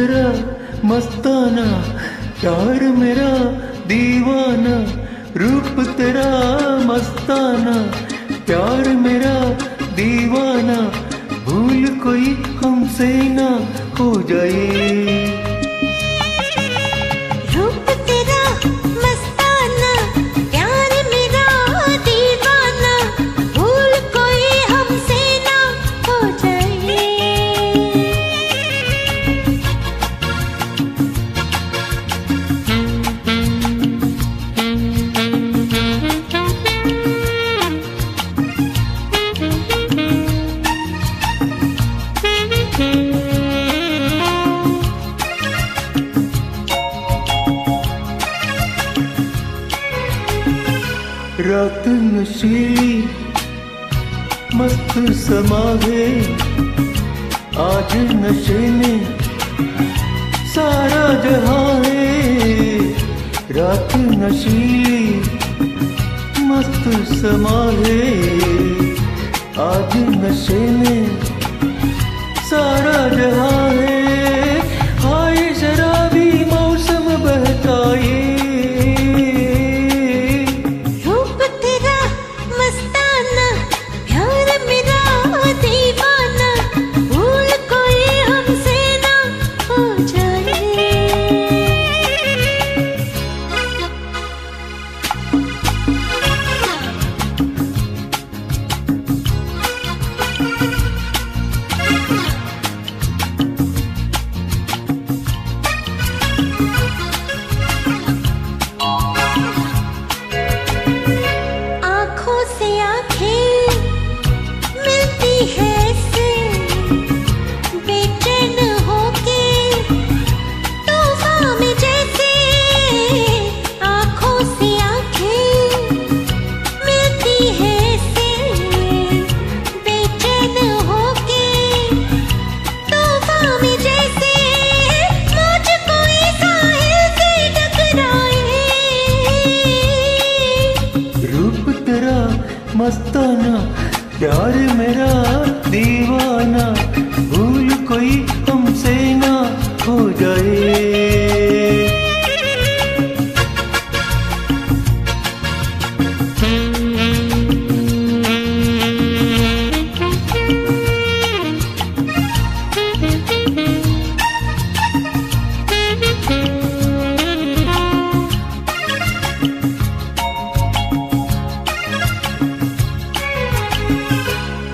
तेरा मस्ताना, प्यार मेरा दीवाना, रूप तेरा मस्ताना, प्यार मेरा दीवाना, भूल कोई हमसे ना हो जाए। रात नशीली मस्त समा गए, आज नशे में सारा जहां है। रात नशीली मस्त समा गए, आज नशे में सारा जहां है। हाय शराबी मौसम बहकाए, मस्ताना, प्यार मेरा दीवाना, भूल कोई हमसे ना हो जाए।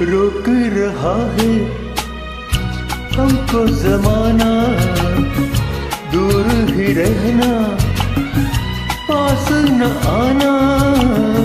रोक रहा है हमको जमाना, दूर ही रहना, पास न आना।